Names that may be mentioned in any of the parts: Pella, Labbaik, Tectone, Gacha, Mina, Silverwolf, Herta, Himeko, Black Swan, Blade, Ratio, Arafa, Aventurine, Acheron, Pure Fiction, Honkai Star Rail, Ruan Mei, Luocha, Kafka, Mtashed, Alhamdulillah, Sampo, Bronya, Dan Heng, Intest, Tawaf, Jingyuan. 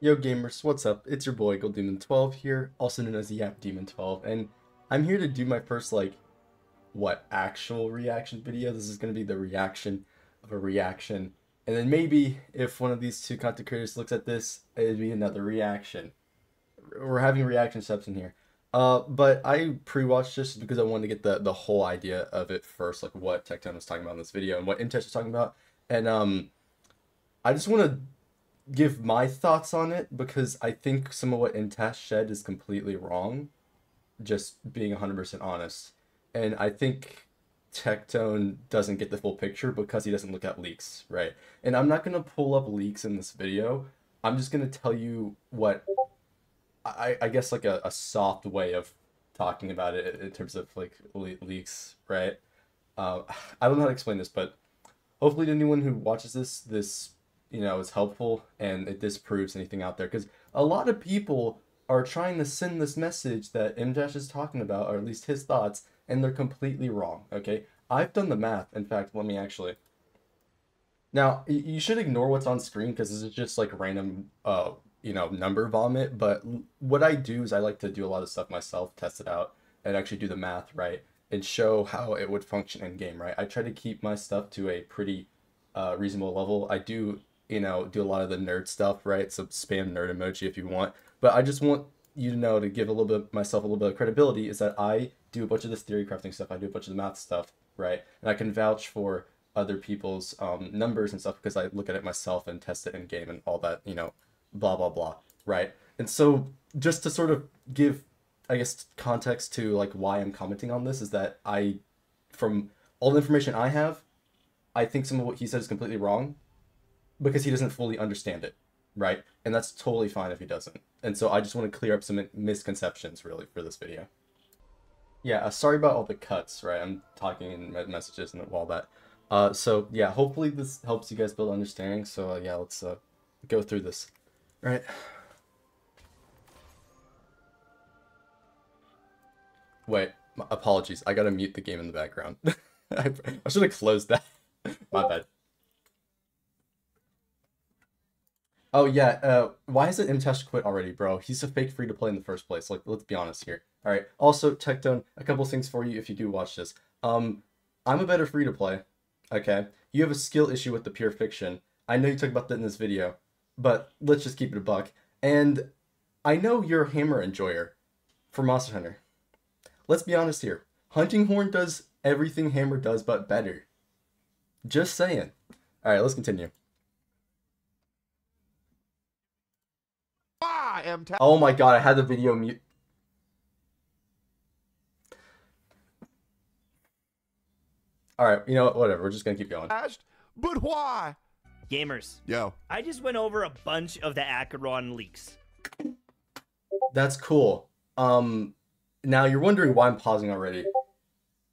Yo gamers, what's up? It's your boy GoldDemon12 here, also known as the Demon12, and I'm here to do my first actual reaction video. This is going to be the reaction of a reaction, and then maybe if one of these two content creators looks at this, it'd be another reaction. We're having reaction steps in here, but I pre-watched this because I wanted to get the whole idea of it first, like what Tectone was talking about in this video and what Intest was talking about, and I just want to give my thoughts on it because I think some of what Mtashed is completely wrong, just being 100% honest. And I think Tectone doesn't get the full picture because he doesn't look at leaks, right? And I'm not going to pull up leaks in this video. I'm just going to tell you what I guess like a soft way of talking about it in terms of like leaks, right? I don't know how to explain this, but hopefully to anyone who watches this you know, it's helpful and it disproves anything out there, because a lot of people are trying to send this message that Mtashed is talking about, or at least his thoughts, and they're completely wrong. Okay, I've done the math. In fact, let me actually. Now you should ignore what's on screen because this is just like random, you know, number vomit. But what I do is I like to do a lot of stuff myself, test it out, and actually do the math right and show how it would function in game. Right, I try to keep my stuff to a pretty reasonable level. I do, you know, do a lot of the nerd stuff, right? So spam nerd emoji if you want, but I just want you to know, to give a little bit myself a little bit of credibility, is that I do a bunch of this theory crafting stuff, I do a bunch of the math stuff, right? And I can vouch for other people's numbers and stuff because I look at it myself and test it in game and all that, you know, blah blah blah, right? And so just to sort of give, I guess, context to like why I'm commenting on this, is that I, from all the information I have, I think some of what he said is completely wrong, because he doesn't fully understand it, right? And that's totally fine if he doesn't. And so I just want to clear up some misconceptions, really, for this video. Yeah, sorry about all the cuts, right? I'm talking in messages and all that. So yeah, hopefully this helps you guys build understanding. So yeah, let's go through this, right? Wait, apologies. I gotta mute the game in the background. I should have closed that. My bad. Oh yeah, why hasn't Mtashed quit already, bro? He's a fake free-to-play in the first place. Like, let's be honest here. All right. Also, Tectone, a couple things for you if you do watch this. I'm a better free-to-play. Okay. You have a skill issue with the Pure Fiction. I know you talked about that in this video, but let's just keep it a buck. And I know you're a hammer enjoyer for Monster Hunter. Let's be honest here. Hunting Horn does everything hammer does, but better. Just saying. All right. Let's continue. Oh my god, I had the video mute. Alright, you know what, whatever, we're just gonna keep going. But why? Gamers. Yo. I just went over a bunch of the Acheron leaks. That's cool. Now you're wondering why I'm pausing already.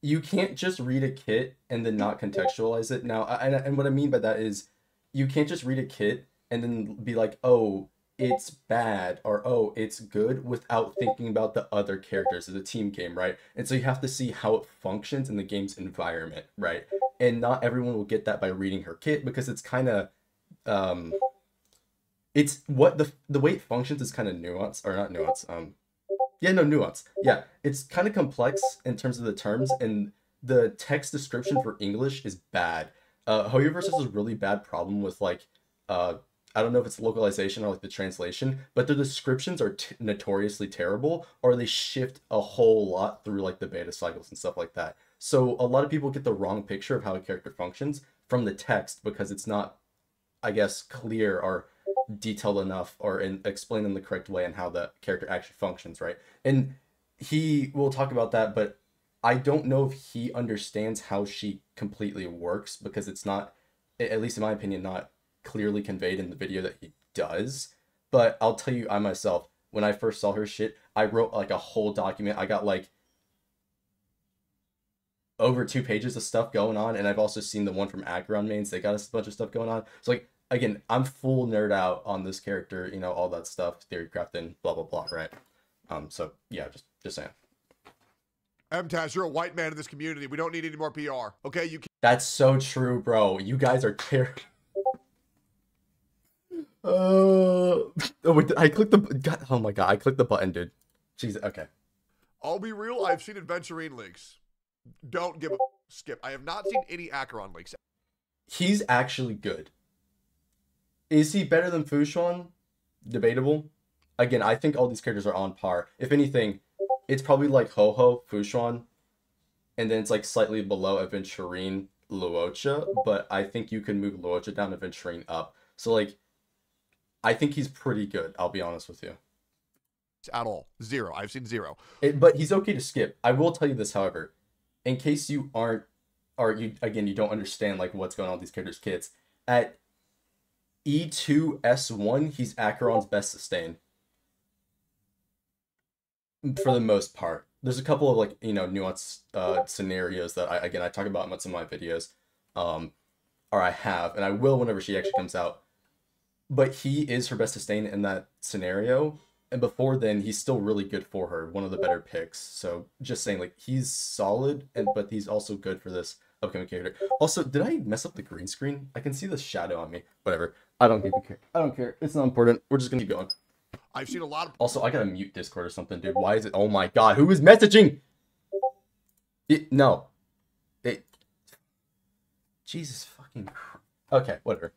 You can't just read a kit and then not contextualize it. Now, and what I mean by that is, you can't just read a kit and then be like, oh, it's bad, or oh, it's good, without thinking about the other characters. It's a team game, right? And so you have to see how it functions in the game's environment, right? And not everyone will get that by reading her kit, because it's kind of it's what the way it functions is kind of nuanced, or not nuanced, nuance, yeah, it's kind of complex in terms of the terms, and the text description for English is bad. Hoyoverse has a really bad problem with like I don't know if it's localization or like the translation, but the descriptions are notoriously terrible, or they shift a whole lot through like the beta cycles and stuff like that. So a lot of people get the wrong picture of how a character functions from the text because it's not, I guess, clear or detailed enough, or explained in the correct way on how the character actually functions, right? And he will talk about that, but I don't know if he understands how she completely works, because it's not, at least in my opinion, not clearly conveyed in the video that he does. But I'll tell you, I myself, when I first saw her shit, I wrote like a whole document. I got like over 2 pages of stuff going on, and I've also seen the one from Acheron Mains. They got a bunch of stuff going on. So like, again, I'm full nerd out on this character, you know, all that stuff, theory crafting, blah blah blah, right? So yeah, just saying. Mtashed, you're a white man in this community. We don't need any more PR. Okay, you. That's so true, bro. You guys are terrible. Oh wait, I clicked the. God, oh my god, I clicked the button, dude. Jesus. Okay. I'll be real. I've seen Aventurine leaks. Don't give a skip. I have not seen any Acheron leaks. He's actually good. Is he better than Fu Xuan? Debatable. Again, I think all these characters are on par. If anything, it's probably like Ho-Ho, Fu Xuan, and then it's like slightly below Aventurine, Luocha, but I think you can move Luocha down, Aventurine up. So like, I think he's pretty good, I'll be honest with you. At all. Zero. I've seen zero. But he's okay to skip. I will tell you this, however, in case you aren't, or you, again, you don't understand like what's going on with these characters' kits, at E2S1, he's Acheron's best sustain. For the most part. There's a couple of like, you know, nuanced scenarios that I talk about in some of my videos, or I have, and I will whenever she actually comes out. But he is her best sustain in that scenario, and before then, he's still really good for her. One of the better picks. So just saying, like, he's solid, and but he's also good for this upcoming character. Also, did I mess up the green screen? I can see the shadow on me. Whatever. I don't give a care. I don't care. It's not important. We're just gonna keep going. I've seen a lot of. Also, I gotta mute Discord or something, dude. Why is it? Oh my god, who is messaging? It, no. It. Jesus fucking. Okay, whatever.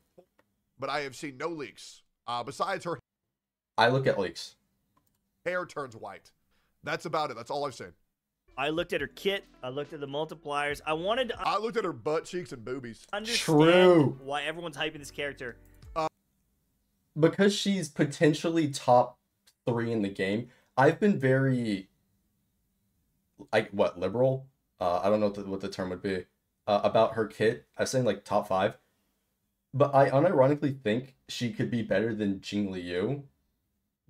But I have seen no leaks. Besides her. I look at leaks. Hair turns white. That's about it. That's all I've seen. I looked at her kit. I looked at the multipliers. I wanted to. I looked at her butt cheeks and boobies. Understand true. Why everyone's hyping this character. Because she's potentially top 3 in the game, I've been very, like, what, liberal? I don't know what the term would be. About her kit. I was saying, like, top 5. But I unironically think she could be better than Jing Liu,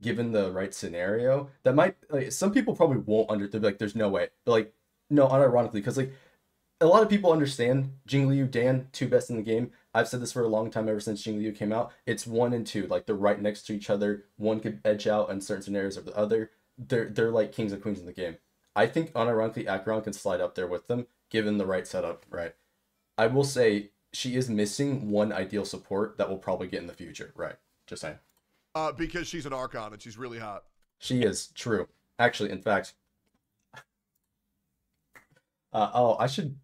given the right scenario. That might, like, some people probably won't understand, like, there's no way. But, like, no, unironically, because, like, a lot of people understand Jing Liu, Dan, 2 best in the game. I've said this for a long time, ever since Jing Liu came out. It's 1 and 2, like they're right next to each other. One could edge out in certain scenarios over the other. They're like kings and queens in the game. I think unironically Acheron can slide up there with them, given the right setup, right? I will say she is missing one ideal support that we'll probably get in the future, right? Just saying. Because she's an Archon and she's really hot. She is, true. Actually, in fact, oh, I should.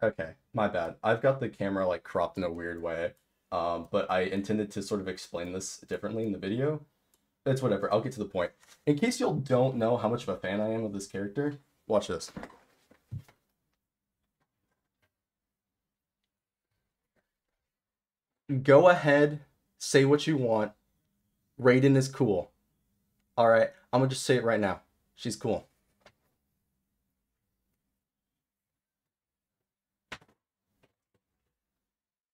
Okay, my bad. I've got the camera like cropped in a weird way, but I intended to sort of explain this differently in the video. It's whatever, I'll get to the point. In case y'all don't know how much of a fan I am of this character, watch this. Go ahead, say what you want. Raiden is cool. All right, I'm gonna just say it right now. She's cool.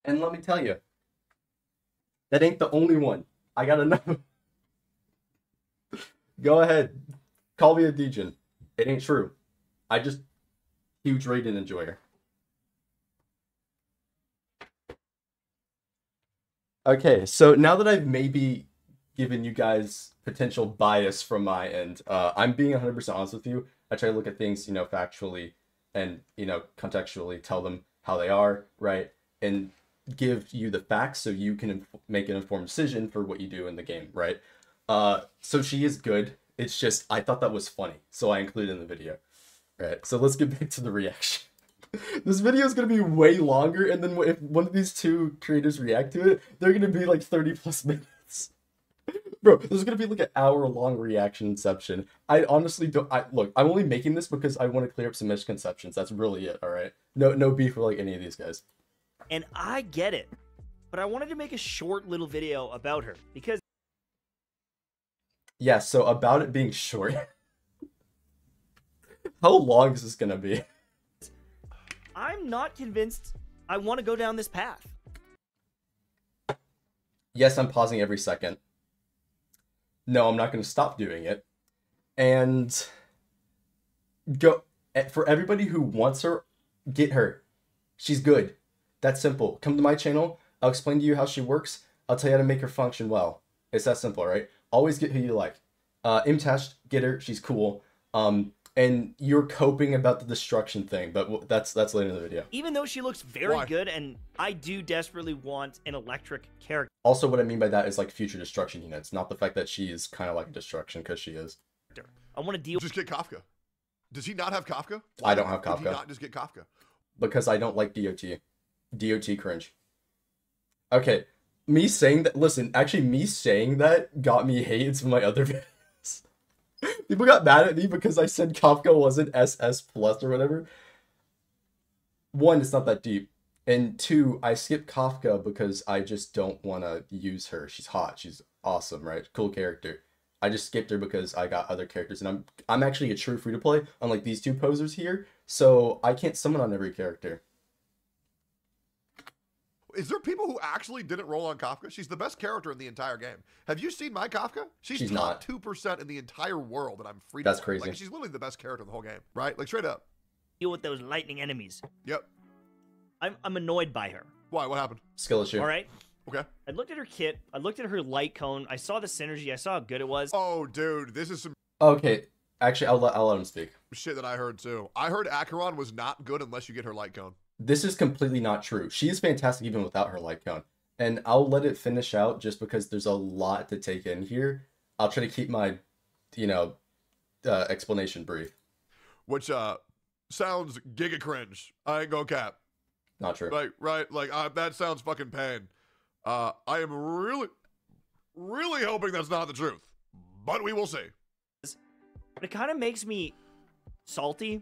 And let me tell you, that ain't the only one. I got another. Go ahead. Call me a degen. It ain't true. I just huge Raiden enjoyer. Okay, so now that I've maybe given you guys potential bias from my end, I'm being 100% honest with you. I try to look at things, you know, factually and, you know, contextually, tell them how they are, right? And give you the facts so you can make an informed decision for what you do in the game, right? So she is good. It's just, I thought that was funny, so I included it in the video. Right, so let's get back to the reaction. This video is going to be way longer, and then if one of these two creators react to it, they're going to be like 30 plus minutes. Bro, there's going to be like an hour-long reaction inception. I honestly don't, look, I'm only making this because I want to clear up some misconceptions. That's really it, alright? No beef with like any of these guys. And I get it, but I wanted to make a short little video about her because. Yeah, so about it being short. How long is this going to be? I'm not convinced I want to go down this path. Yes, I'm pausing every second. No, I'm not going to stop doing it. And go for everybody who wants her, get her. She's good. That's simple. Come to my channel. I'll explain to you how she works. I'll tell you how to make her function well. It's that simple, right? Always get who you like. Mtashed, get her. She's cool. and you're coping about the destruction thing, but that's later in the video. Even though she looks very good, and I do desperately want an electric character. Also, what I mean by that is like future destruction units, not the fact that she is kind of like a destruction, because she is. I want to deal. Just get Kafka. Does he not have Kafka? Why I don't have Kafka. Did he not just get Kafka? Because I don't like DOT. DOT cringe. Okay, me saying that. Listen, actually, me saying that got me hates from my other videos. People got mad at me because I said Kafka wasn't SS plus or whatever. One, it's not that deep. And two, I skipped Kafka because I just don't want to use her. She's hot. She's awesome, right? Cool character. I just skipped her because I got other characters. And I'm actually a true free-to-play, unlike these two posers here. So I can't summon on every character. Is there people who actually didn't roll on Kafka? She's the best character in the entire game. Have you seen my Kafka? She's not 2% in the entire world, and I'm free. That's crazy. Like, she's literally the best character in the whole game, right? Like, straight up. Deal with those lightning enemies. Yep. I'm annoyed by her. Why? What happened? Skill issue. All right. Okay. I looked at her kit. I looked at her light cone. I saw the synergy. I saw how good it was. Oh, dude, this is some. Okay. Actually, I'll let him speak. Shit that I heard too. I heard Acheron was not good unless you get her light cone. This is completely not true. She is fantastic even without her light cone. And I'll let it finish out just because there's a lot to take in here. I'll try to keep my, you know, explanation brief. Which sounds giga cringe. I ain't gonna cap. Not true. Like, right? Like, that sounds fucking pain. I am really, really hoping that's not the truth. But we will see. It kind of makes me salty.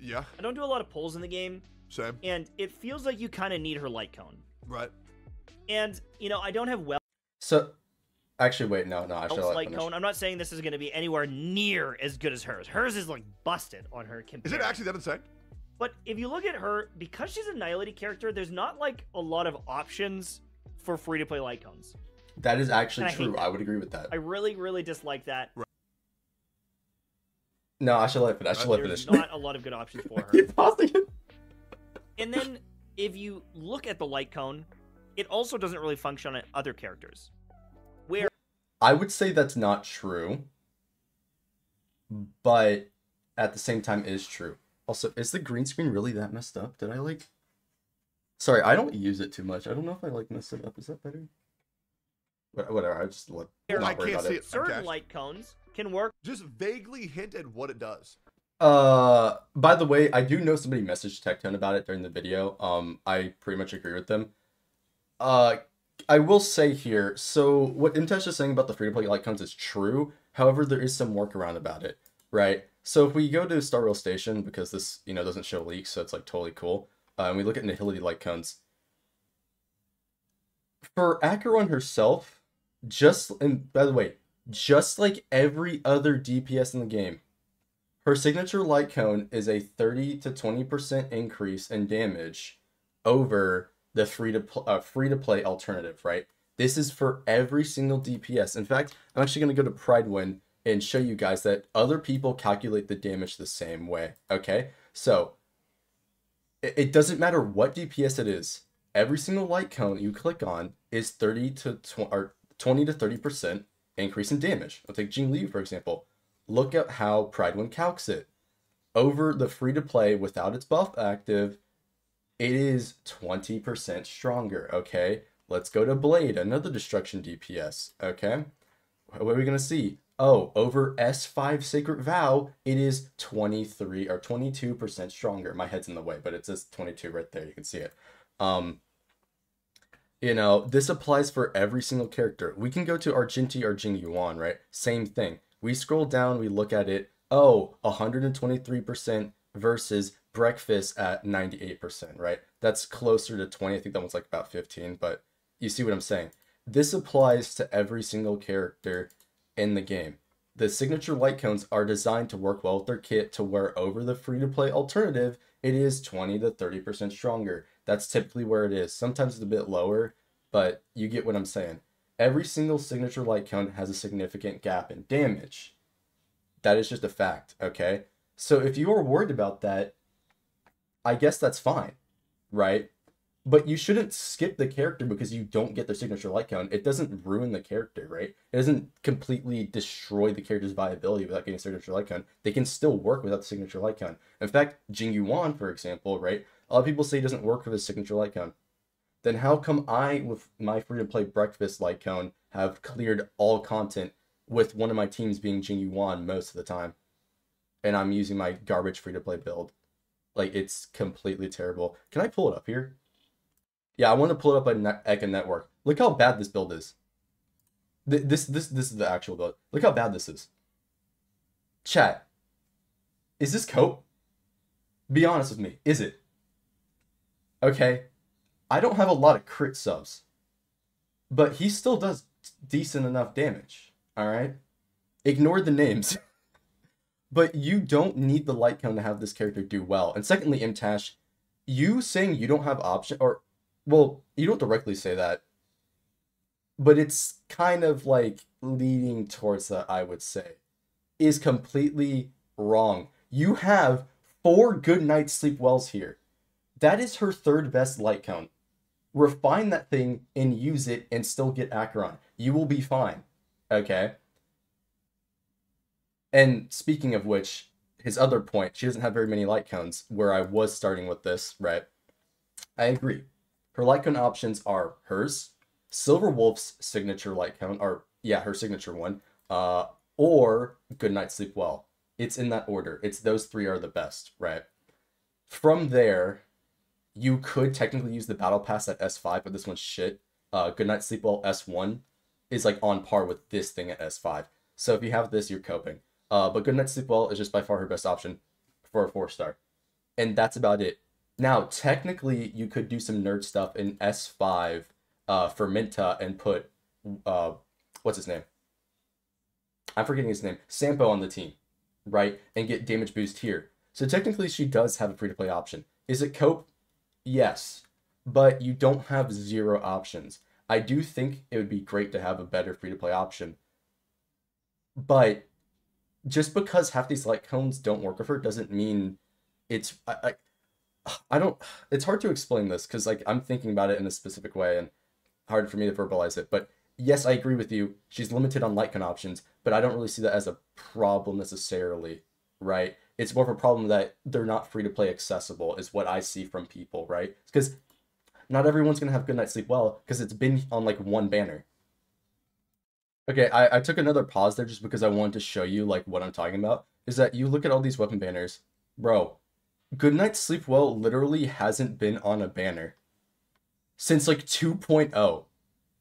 Yeah. I don't do a lot of polls in the game. Same. And it feels like you kind of need her light cone. Right. And, you know, I don't have Welt. So, actually, wait, no, I should light cone. I'm not saying this is going to be anywhere near as good as hers. Hers is, like, busted on her. Is it actually that insane? But if you look at her, because she's a Nihility character, there's not, like, a lot of options for free-to-play light cones. That is actually true. I would agree with that. I really, really dislike that. Right. No, I should let it finish. There's not a lot of good options for her. Keep pausing it. And then if you look at the light cone, it also doesn't really function on other characters. Where I would say that's not true, but at the same time is true. Also, is the green screen really that messed up? Did I like... Sorry, I don't use it too much. I don't know if I like messed it up. Is that better? Whatever, I just look. I can't see it. Certain light cones can work. Just vaguely hint at what it does. By the way, I do know somebody messaged Tectone about it during the video. I pretty much agree with them. I will say here, so what Intest is saying about the free-to-play light cones is true. However, there is some workaround about it, right? So if we go to Star Rail Station, because this, you know, doesn't show leaks, so it's like totally cool. And we look at Nihility light cones. For Acheron herself, and by the way, just like every other DPS in the game, her signature light cone is a 30 to 20% increase in damage over the free to play alternative, right? This is for every single DPS. In fact, I'm actually going to go to Prydwen and show you guys that other people calculate the damage the same way, okay? So, it doesn't matter what DPS it is. Every single light cone you click on is 20 to 30% increase in damage. I'll take Jing Liu, for example. Look at how Prydwen calcs it. Over the free-to-play without its buff active, it is 20% stronger, okay? Let's go to Blade, another destruction DPS, okay? What are we going to see? Oh, over S5 Sacred Vow, it is 23 or 22% stronger. My head's in the way, but it says 22 right there. You can see it. You know, this applies for every single character. We can go to Argenti or Jingyuan, right? Same thing. We scroll down, we look at it. Oh, 123% versus breakfast at 98%, right? That's closer to 20. I think that one's like about 15, but you see what I'm saying. This applies to every single character in the game. The signature light cones are designed to work well with their kit to where over the free-to-play alternative, it is 20 to 30% stronger. That's typically where it is. Sometimes it's a bit lower, but you get what I'm saying. Every single signature light cone has a significant gap in damage. That is just a fact, okay? So if you are worried about that, I guess that's fine, right? But you shouldn't skip the character because you don't get their signature light count. It doesn't ruin the character, right? It doesn't completely destroy the character's viability without getting a signature light count. They can still work without the signature light count. In fact, Jingyuan, for example, right? A lot of people say he doesn't work with his signature light count. Then how come I, with my free-to-play breakfast light count, have cleared all content with one of my teams being Jingyuan most of the time? And I'm using my garbage free-to-play build. Like, it's completely terrible. Can I pull it up here? Yeah, I want to pull up an Ekka network. Look how bad this build is. This is the actual build. Look how bad this is. Chat, is this cope? Be honest with me. Is it? Okay, I don't have a lot of crit subs, but he still does decent enough damage. All right, ignore the names. But you don't need the light cone to have this character do well. And secondly, Mtashed, you saying you don't have option or. Well, you don't directly say that, but it's kind of like leading towards that, I would say, is completely wrong. You have 4 good night's sleep wells here. That is her 3rd best light count. Refine that thing and use it and still get Acheron. You will be fine, okay? And speaking of which, his other point, she doesn't have very many light counts, where I was starting with this, right? I agree. Her light count options are hers, Silverwolf's signature light count, or yeah, her signature one, or Good Night Sleep Well. It's in that order. It's those 3 are the best, right? From there, you could technically use the battle pass at S5, but this one's shit. Good Night Sleep Well S1 is like on par with this thing at S5. So if you have this, you're coping. But Good Night Sleep Well is just by far her best option for a 4-star, and that's about it. Now, technically, you could do some nerd stuff in S5 for Minta and put, what's his name? I'm forgetting his name. Sampo on the team, right? And get damage boost here. So technically, she does have a free-to-play option. Is it cope? Yes. But you don't have 0 options. I do think it would be great to have a better free-to-play option. But just because half these light cones don't work with her doesn't mean it's... I don't, it's hard to explain this because like I'm thinking about it in a specific way and hard for me to verbalize it, but yes, I agree with you. She's limited on light con options, but I don't really see that as a problem necessarily, right? It's more of a problem that they're not free to play accessible is what I see from people, right? Because not everyone's going to have Good Night Sleep Well because it's been on like 1 banner. Okay, I took another pause there just because I wanted to show you like what I'm talking about is that you look at all these weapon banners, bro. Good Night Sleep Well literally hasn't been on a banner since like 2.0.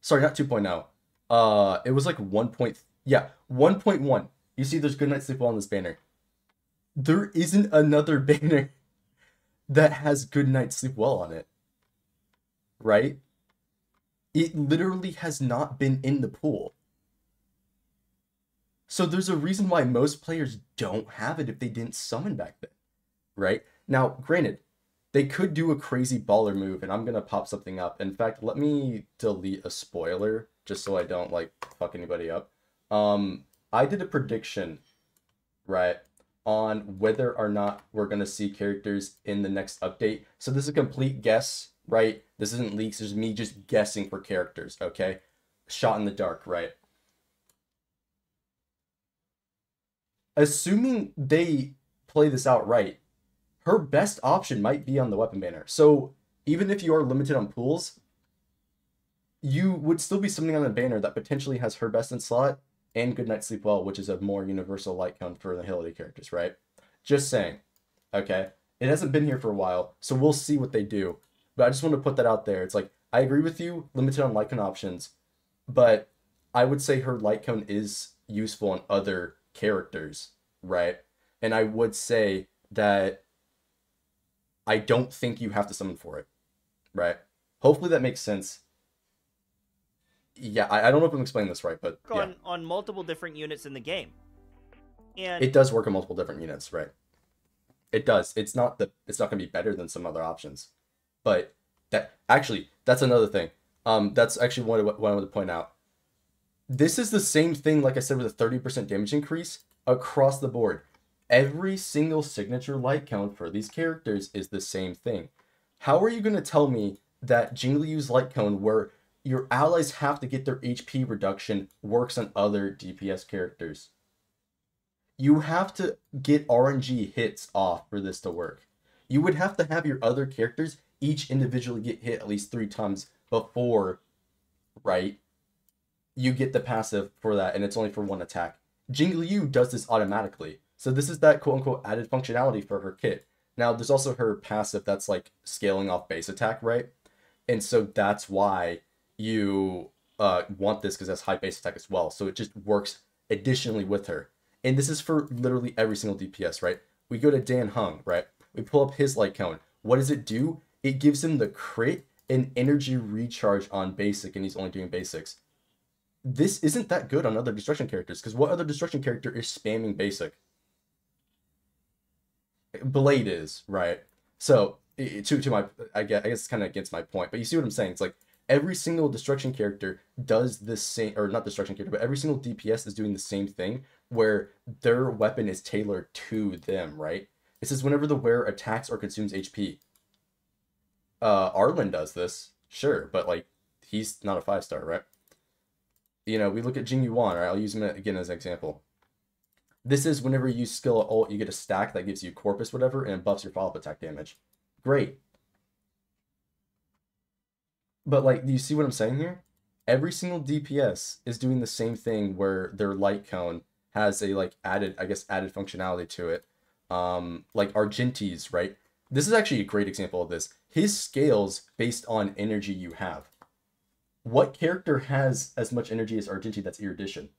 Sorry, not 2.0. It was like 1.1. You see there's Good Night Sleep Well on this banner. There isn't another banner that has Good Night Sleep Well on it. Right? It literally has not been in the pool. So there's a reason why most players don't have it if they didn't summon back then. Right? Now, granted, they could do a crazy baller move, and I'm going to pop something up. In fact, let me delete a spoiler, just so I don't, like, fuck anybody up. I did a prediction, right, on whether or not we're going to see characters in the next update. So this is a complete guess, right? This isn't leaks, this is me just guessing for characters, okay? Shot in the dark, right? Assuming they play this out right, her best option might be on the weapon banner. So even if you are limited on pools, you would still be something on the banner that potentially has her best in slot and Good Night Sleep Well, which is a more universal light count for the agility characters, right? Just saying, okay? It hasn't been here for a while, so we'll see what they do. But I just want to put that out there. It's like, I agree with you, limited on light cone options, but I would say her light cone is useful on other characters, right? And I would say that I don't think you have to summon for it, right? Hopefully that makes sense. Yeah, I don't know if I'm explaining this right, but yeah. On multiple different units in the game. And it does work on multiple different units, right? It does. It's not going to be better than some other options. But that actually, that's another thing. That's actually what I wanted to point out. This is the same thing, like I said, with a 30% damage increase across the board. Every single signature light count for these characters is the same thing. How are you going to tell me that Jing Liu's Light Cone, where your allies have to get their HP reduction, works on other DPS characters. You have to get RNG hits off for this to work. You would have to have your other characters each individually get hit at least 3 times before, right, you get the passive for that, and it's only for 1 attack. Jing Liu does this automatically. So this is that quote-unquote added functionality for her kit. Now, there's also her passive that's like scaling off base attack, right? And so that's why you want this, because that's high base attack as well. So it just works additionally with her. And this is for literally every single DPS, right? We go to Dan Heng, right? We pull up his Light Cone. What does it do? It gives him the crit and energy recharge on basic, and he's only doing basics. This isn't that good on other destruction characters, because what other destruction character is spamming basic? Blade is, right? So to my, I guess it's kind of against my point, but you see what I'm saying. It's like every single destruction character does this same, or not destruction character, but every single DPS is doing the same thing, where their weapon is tailored to them, right? It says whenever the wearer attacks or consumes HP. Arlen does this, sure, but like he's not a 5-star, right? You know, we look at Jingyuan, right? I'll use him again as an example. This is whenever you skill at ult, you get a stack that gives you corpus, whatever, and buffs your follow-up attack damage. Great. But, like, do you see what I'm saying here? Every single DPS is doing the same thing, where their Light Cone has a, like, added, I guess, added functionality to it. Like Argenti's, right? This is actually a great example of this. His scales based on energy you have. What character has as much energy as Argenti that's erudition?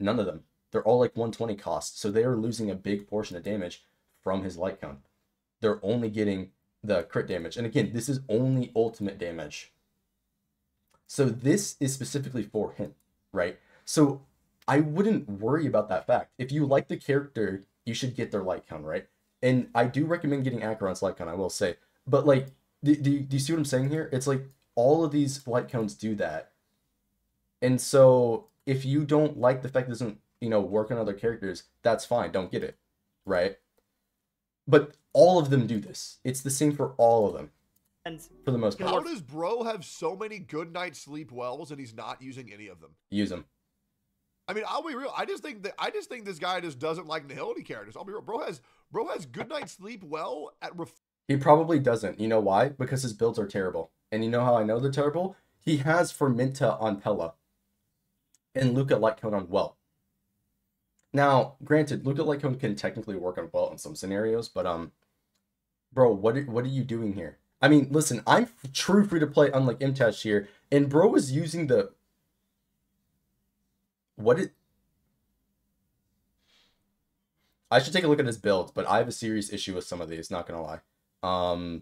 None of them. They're all like 120 costs, so they are losing a big portion of damage from his Light Cone. They're only getting the crit damage. And again, this is only ultimate damage. So this is specifically for him, right? So I wouldn't worry about that fact. If you like the character, you should get their Light Cone, right? And I do recommend getting Acheron's Light Cone, I will say. But like, do you see what I'm saying here? It's like all of these Light Cones do that. And so if you don't like the fact that it doesn't, you know, work on other characters, that's fine, don't get it, right? But all of them do this. It's the same for all of them, and for the most part. How does bro have so many good night sleep wells and he's not using any of them? Use them. I mean, I'll be real. I just think this guy just doesn't like nihility characters. I'll be real. Bro has good night sleep well at ref. He probably doesn't. You know why? Because his builds are terrible. And you know how I know they're terrible? He has Fermenta on Pella, and Luca Light Cone on Welt. Now, granted, Luca Light Cone can technically work on Welt in some scenarios, but bro, what are you doing here? I mean, listen, I'm true free to play, unlike Mtashed here, and bro was using the I should take a look at his build, but I have a serious issue with some of these, not gonna lie.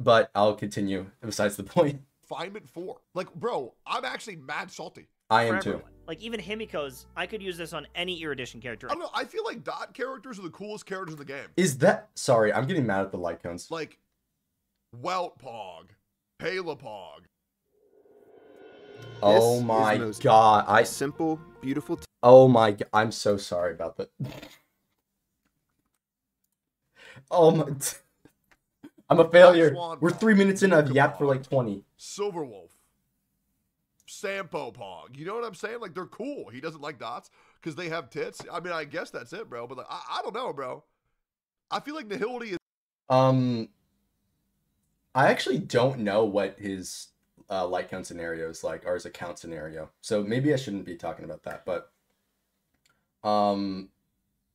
But I'll continue. Besides the point, Refinement 4. Like, bro, I'm actually mad salty. I am too. Like, even Himeko's, I could use this on any erudition character. I don't know, I feel like dot characters are the coolest characters in the game. Is that... Sorry, I'm getting mad at the Light Cones. Like, Weltpog, Palapog. Oh my god, I... Simple, beautiful... Oh my god, I'm so sorry about that. Oh my... I'm a failure. Swan, we're 3 minutes in, I've yapped for like 20. Silverwolf. Sampo Pog, you know what I'm saying? Like, they're cool. He doesn't like dots because they have tits. I mean, I guess that's it, bro. But like, I don't know, bro. I feel like nihility is. I actually don't know what his Light Cone scenario is like, or his account scenario. So maybe I shouldn't be talking about that. But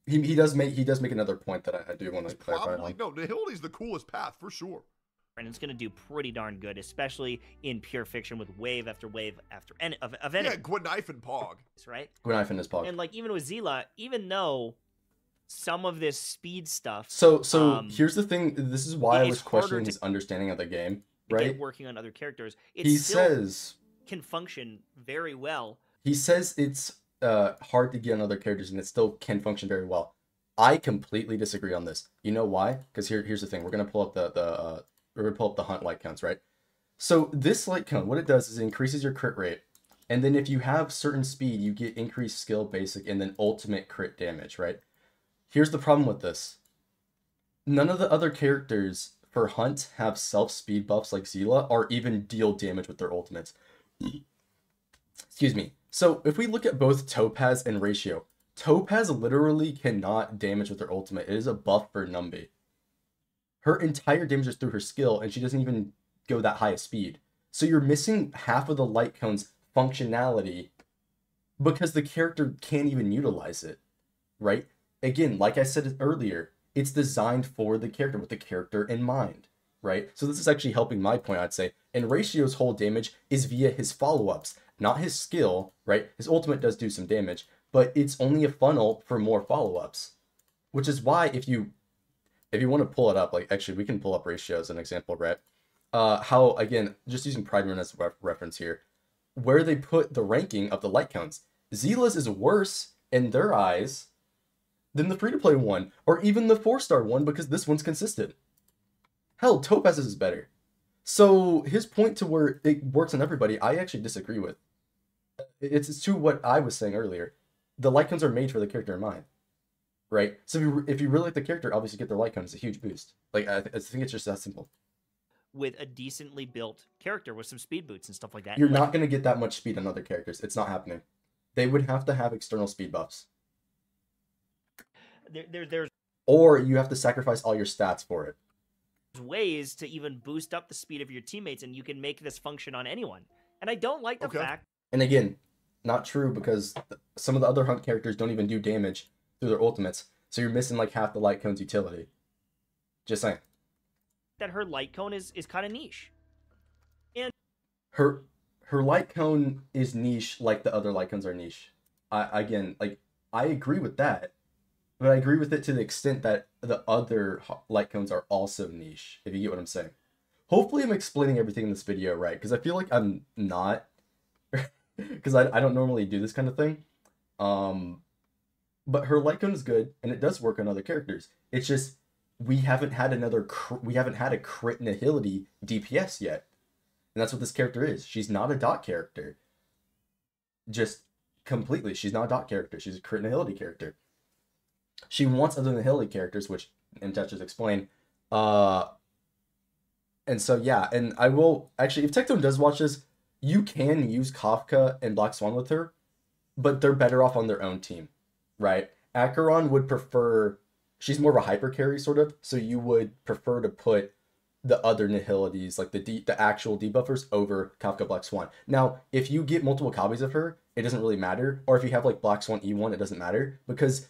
he does make another point that I do want to clarify. Probably, no, nihility's the coolest path for sure. And it's going to do pretty darn good, especially in Pure Fiction with wave after end of any. Yeah, Guinaifen Pog. Right? Guinaifen is Pog. And like, even with Zila, even though some of this speed stuff. So here's the thing. This is why I was questioning his understanding of the game, right? Working on other characters. He says can function very well. He says it's hard to get on other characters and it still can function very well. I completely disagree on this. You know why? Because here's the thing. We're going to pull up we're going to pull up the Hunt Light Cones, right? So this Light Cone, what it does is it increases your crit rate. And then if you have certain speed, you get increased skill, basic, and then ultimate crit damage, right? Here's the problem with this. None of the other characters her Hunt have self-speed buffs like Zila, or even deal damage with their ultimates. Excuse me. So if we look at both Topaz and Ratio, Topaz literally cannot damage with her ultimate. It is a buff for Numbi. Her entire damage is through her skill, and she doesn't even go that high a speed. So you're missing half of the light cone's functionality because the character can't even utilize it, right? Again, like I said earlier, it's designed for the character, with the character in mind, right? So this is actually helping my point, I'd say. And Ratio's whole damage is via his follow-ups, not his skill, right? His ultimate does do some damage, but it's only a funnel for more follow-ups, which is why if you want to pull it up, like, actually, we can pull up Ratio as an example, right? How, again, just using Prydwen as a reference here, where they put the ranking of the light cones. Zila's is worse in their eyes than the free-to-play one, or even the 4-star one, because this one's consistent. Hell, Topaz's is better. So his point to where it works on everybody, I actually disagree with. It's to what I was saying earlier. The light cones are made for the character in mind, right? So if you really like the character, obviously get their light cone. It's a huge boost. Like, I think it's just that simple. With a decently built character with some speed boots and stuff like that. You're not going to get that much speed on other characters. It's not happening. They would have to have external speed buffs. Or you have to sacrifice all your stats for it. There's ways to even boost up the speed of your teammates, and you can make this function on anyone. And I don't like the fact... And again, not true, because some of the other Hunt characters don't even do damage through their ultimates, so you're missing like half the light cone's utility. Just saying. That her light cone is kind of niche. And her light cone is niche like the other light cones are niche. Again, like, I agree with that. But I agree with it to the extent that the other light cones are also niche, if you get what I'm saying. Hopefully I'm explaining everything in this video right, because I feel like I'm not. Because I don't normally do this kind of thing. But her light cone is good, and it does work on other characters. It's just, we haven't had a crit and agility DPS yet. And that's what this character is. She's not a dot character. Just completely, she's not a dot character. She's a crit and agility character. She wants other than hilly characters, which Mtashed has explained. And so, yeah, and I will... Actually, if Tectone does watch this, you can use Kafka and Black Swan with her, but they're better off on their own team, right? Acheron would prefer... She's more of a hyper-carry, sort of, so you would prefer to put the other nihilities, like the actual debuffers, over Kafka Black Swan. Now, if you get multiple copies of her, it doesn't really matter. Or if you have, like, Black Swan E1, it doesn't matter, because...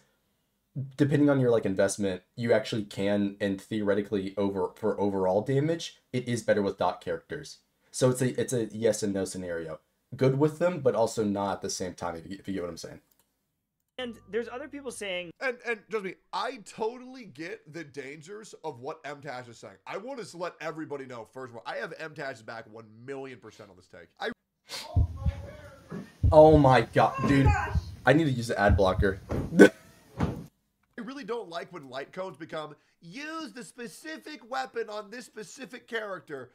depending on your like investment, you actually can, and theoretically for overall damage, it is better with dot characters. So it's a yes and no scenario. Good with them, but also not at the same time, if you get what I'm saying. And there's other people saying, and just me, I totally get the dangers of what Mtashed is saying. I want to let everybody know, first of all, I have Mtashed's back 1,000,000% on this take. Oh my god, dude, I need to use the ad blocker. Really don't like when light cones become use the specific weapon on this specific character.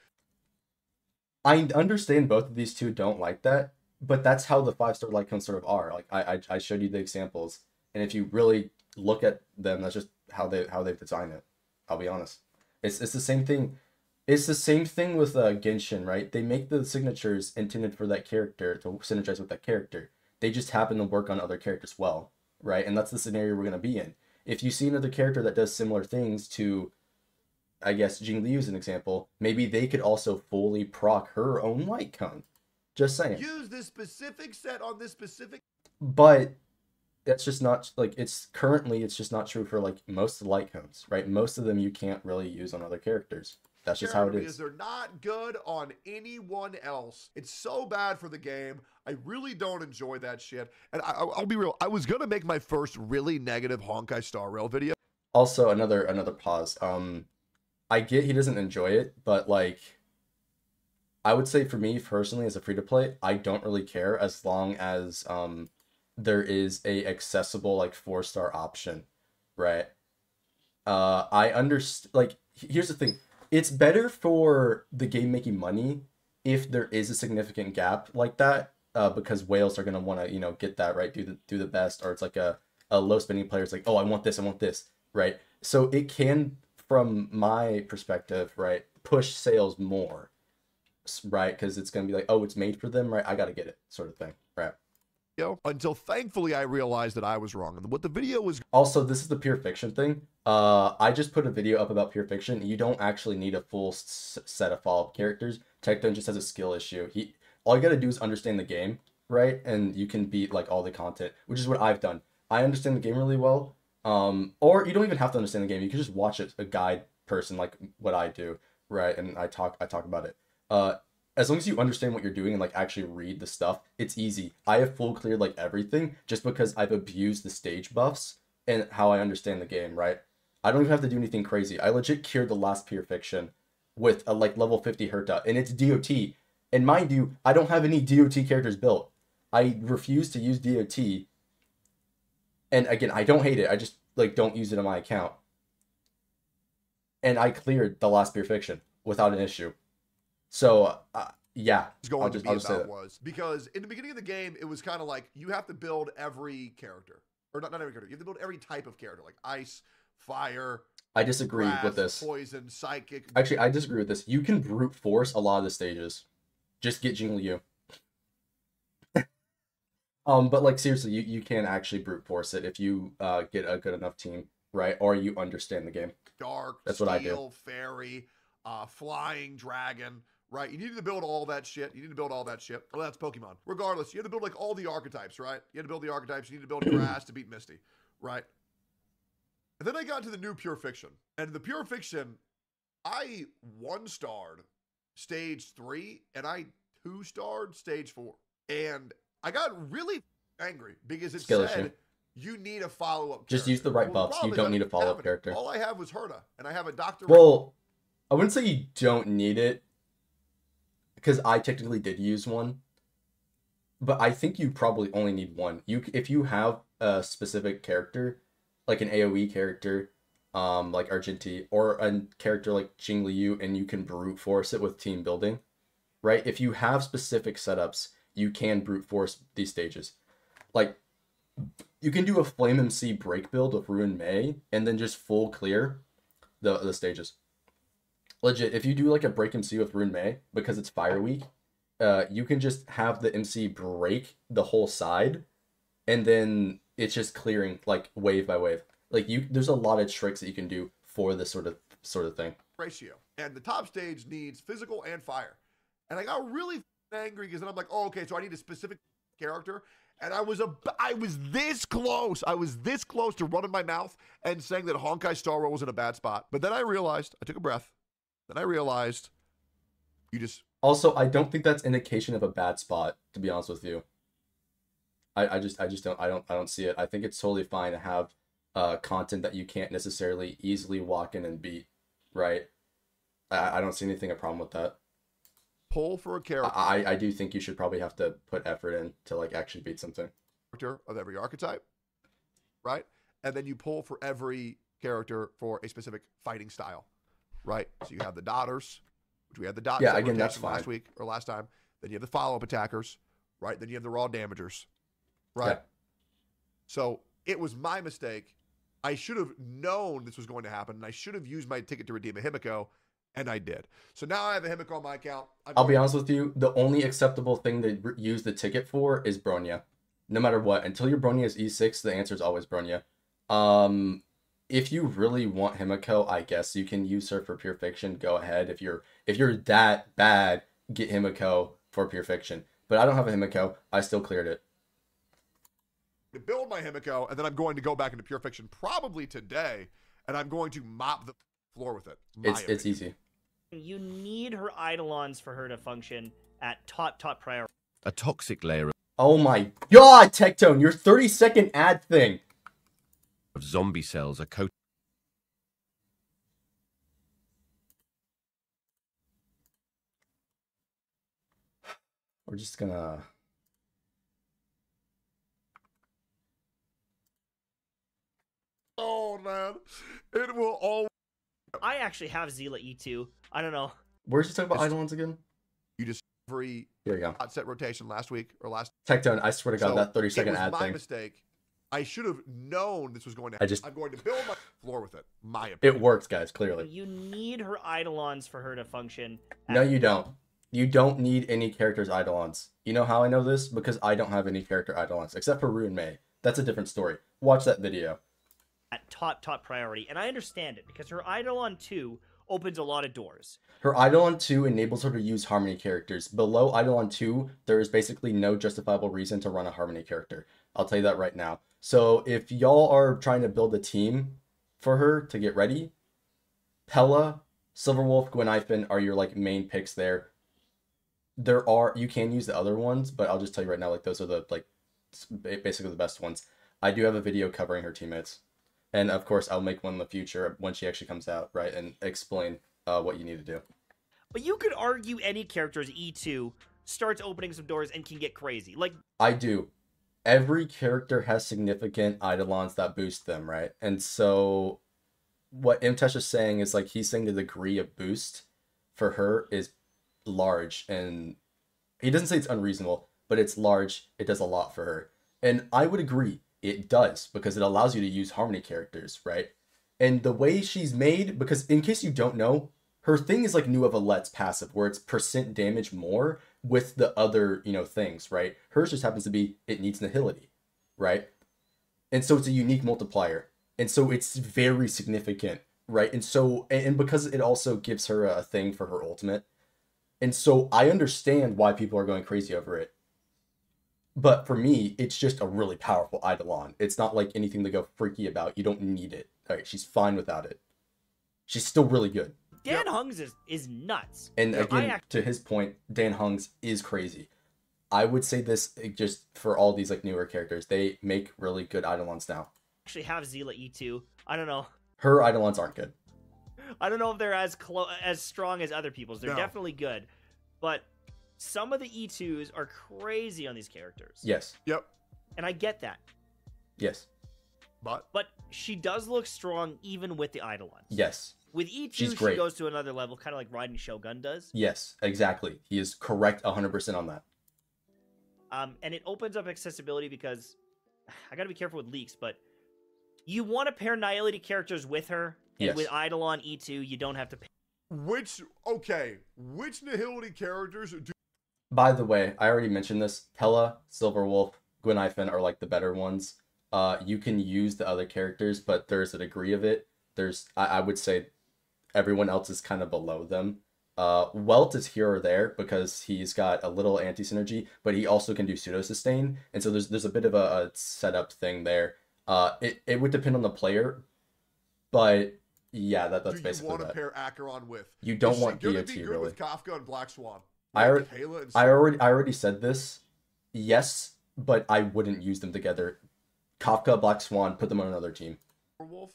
I understand both of these two don't like that, but that's how the 5-star light cones sort of are. Like I showed you the examples, and if you really look at them, that's just how they've designed it. I'll be honest, it's the same thing. It's the same thing with Genshin, right? They make the signatures intended for that character to synergize with that character. They just happen to work on other characters well, right? And that's the scenario we're gonna be in. If you see another character that does similar things to, I guess, Jing Liu is an example, maybe they could also fully proc her own light cone. Just saying. Use this specific set on this specific... But that's just not, like, it's just not true for, like, most of the light cones, right? Most of them you can't really use on other characters. That's just how it is. Because they're not good on anyone else. It's so bad for the game. I really don't enjoy that shit. And I'll be real. I was gonna make my first really negative Honkai Star Rail video. Also, another pause. I get he doesn't enjoy it, but like, I would say for me personally as a free to play, I don't really care as long as there is a accessible like 4-star option, right? I understand. Like, here's the thing. It's better for the game making money if there is a significant gap like that, because whales are going to want to, you know, get that, right, do the best, or it's like a low spending player. It's like, oh, I want this, right? So it can from my perspective, right, push sales more, right? Because it's going to be like, oh, it's made for them, right? I got to get it, sort of thing, right? Until thankfully I realized that I was wrong. And what the video was... Also, this is the Pure Fiction thing. I just put a video up about Pure Fiction. You don't actually need a full set of follow-up characters. Tectone just has a skill issue. All you got to do is understand the game, right? And you can beat like all the content, which is what I've done. I understand the game really well. Or you don't even have to understand the game. You can just watch a guide person like what I do, right? And I talk about it. As long as you understand what you're doing and like actually read the stuff, it's easy. I have full cleared like everything just because I've abused the stage buffs and how I understand the game, right? I don't even have to do anything crazy. I legit cured the last Pure Fiction with a like level 50 Herta, and it's DOT. And mind you, I don't have any DOT characters built. I refuse to use DOT. And again, I don't hate it. I just like don't use it on my account. And I cleared the last Pure Fiction without an issue. So, yeah, because in the beginning of the game, it was kind of like you have to build every character, or not every character. You have to build every type of character, like ice, fire. I disagree with this. Poison, psychic. Actually, I disagree with this. You can brute force a lot of the stages. Just get Jing Liu. But like seriously, you can actually brute force it if you get a good enough team, right? Or you understand the game. Dark. That's what I do. Fairy, flying dragon. Right, you need to build all that shit. Well, that's Pokemon. Regardless, you have to build like all the archetypes, right? You need to build grass to beat Misty, right? And then I got to the new Pure Fiction. And the Pure Fiction, I 1-starred stage 3, and I 2-starred stage 4. And I got really angry because it said you need a follow-up character. Just use the right buffs. You don't need a follow-up character. All I have was Herta, and I have a Dr. Well, I wouldn't say you don't need it, because I technically did use one, but I think you probably only need one. If you have a specific character, like an AoE character, like Argenti, or a character like Jing Liu, and you can brute force it with team building, right? If you have specific setups, you can brute force these stages. Like, you can do a Flame MC break build with Ruan Mei, and then just full clear the stages. Legit, if you do like a break MC with Ruan Mei, because it's fire weak, you can just have the MC break the whole side, and then it's just clearing like wave by wave. Like there's a lot of tricks that you can do for this sort of thing. Ratio. And the top stage needs physical and fire. And I got really angry because then I'm like, oh, okay, so I need a specific character. And I was this close to running my mouth and saying that Honkai Star Rail was in a bad spot. But then I realized, I took a breath. Then I realized you just... Also, I don't think that's indication of a bad spot, to be honest with you. I just don't see it. I think it's totally fine to have content that you can't necessarily easily walk in and beat, right? I don't see anything a problem with that. Pull for a character. I do think you should probably have to put effort in to like actually beat something. Character of every archetype, right? And then you pull for every character for a specific fighting style. Right, so you have the dotters, which we had the dots. Yeah, again, that's fine. Last week or last time. Then you have the follow-up attackers, right? Then you have the raw damagers, right? Yeah. So it was my mistake. I should have known this was going to happen, and I should have used my ticket to redeem a Himeko, and I did. So now I have a Himeko on my account. I'll be honest with you. The only acceptable thing to use the ticket for is Bronya, no matter what. Until your Bronya is E6, the answer is always Bronya. If you really want Himeko, I guess you can use her for Pure Fiction. Go ahead. If you're that bad, get Himeko for Pure Fiction. But I don't have a Himeko. I still cleared it. To build my Himeko, and then I'm going to go back into Pure Fiction probably today, and I'm going to mop the floor with it. It's easy. You need her Eidolons for her to function at top priority. A toxic layer. Oh my god, Tectone, your 30-second ad thing. Of zombie cells are coated. We're just gonna. Oh man, it will all. I actually have Zila E2. I don't know. Where's you talking about Eidolons again? You just every hot set rotation last week or last. Tectone, I swear to God, that 30-second ad thing. It was my mistake. I should have known this was going to happen. I'm going to build my floor with it. My opinion. It works, guys, clearly. You need her eidolons for her to function. No, you don't. You don't need any character's eidolons. You know how I know this? Because I don't have any character eidolons, except for Ruan Mei. That's a different story. Watch that video. At top priority. And I understand it, because her eidolon 2 opens a lot of doors. Her eidolon 2 enables her to use harmony characters. Below eidolon 2, there is basically no justifiable reason to run a harmony character. I'll tell you that right now. So if y'all are trying to build a team for her to get ready, Pella, Silverwolf, Guinaifen are your like main picks there. There are, you can use the other ones, but I'll just tell you right now, like those are the like basically the best ones. I do have a video covering her teammates, and of course I'll make one in the future when she actually comes out, right, and explain what you need to do. But you could argue any character's E2 starts opening some doors and can get crazy. Like I do. Every character has significant eidolons that boost them, right? And so what Mtashed is saying is like he's saying the degree of boost for her is large, and he doesn't say it's unreasonable, but it's large. It does a lot for her. And I would agree it does, because it allows you to use harmony characters, right? And the way she's made, because in case you don't know, her thing is like new of a Let's passive where it's % damage more with the other, you know, things, right? Hers just happens to be it needs nihility, right? And so it's a unique multiplier. And so it's very significant, right? And so, and because it also gives her a thing for her ultimate. And so I understand why people are going crazy over it. But for me, it's just a really powerful eidolon. It's not like anything to go freaky about. You don't need it. All right, she's fine without it. She's still really good. Dan Heng's is nuts. And again, to his point, Dan Heng's is crazy. I would say this just for all these like newer characters. They make really good eidolons now. Actually have Zila E2. I don't know. Her eidolons aren't good. I don't know if they're as strong as other people's. They're definitely good. But some of the E2s are crazy on these characters. Yes. Yep. And I get that. Yes. But she does look strong even with the eidolons. Yes. With E2, she goes to another level, kind of like Raiden Shogun does. Yes, exactly. He is correct 100% on that. And it opens up accessibility because I got to be careful with leaks, but you want to pair nihility characters with her. And with eidolon E2, you don't have to pay. Which nihility characters do... By the way, I already mentioned this. Pella, Silverwolf, Guinaifen are like the better ones. You can use the other characters, but there's a degree of it. There's, I would say... Everyone else is kind of below them. Welt is here or there because he's got a little anti-synergy, but he also can do pseudo-sustain. And so there's a bit of a setup thing there. It would depend on the player, but yeah, that's basically that. Do you want to pair Acheron with? You don't want DOT, really. Is she going to be good with Kafka and Black Swan? I already said this. Yes, but I wouldn't use them together. Kafka, Black Swan, put them on another team. Wolf?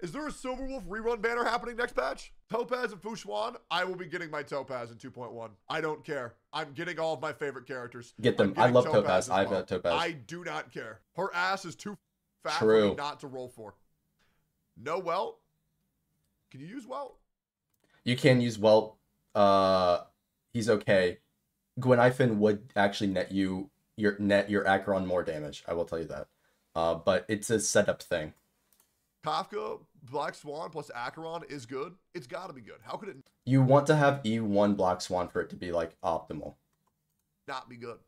Is there a Silverwolf rerun banner happening next patch? Topaz and Fu Xuan? I will be getting my Topaz in 2.1. I don't care. I'm getting all of my favorite characters. Get them. I love Topaz. I've got Topaz. I do not care. Her ass is too fat for me not to roll for. No Welt? Can you use Welt? You can use Welt. He's okay. Guinaifen would actually net your Acheron more damage. I will tell you that. But it's a setup thing. Kafka, Black Swan plus Acheron is good. It's got to be good. How could it? You want to have E1 Black Swan for it to be like optimal. Not be good.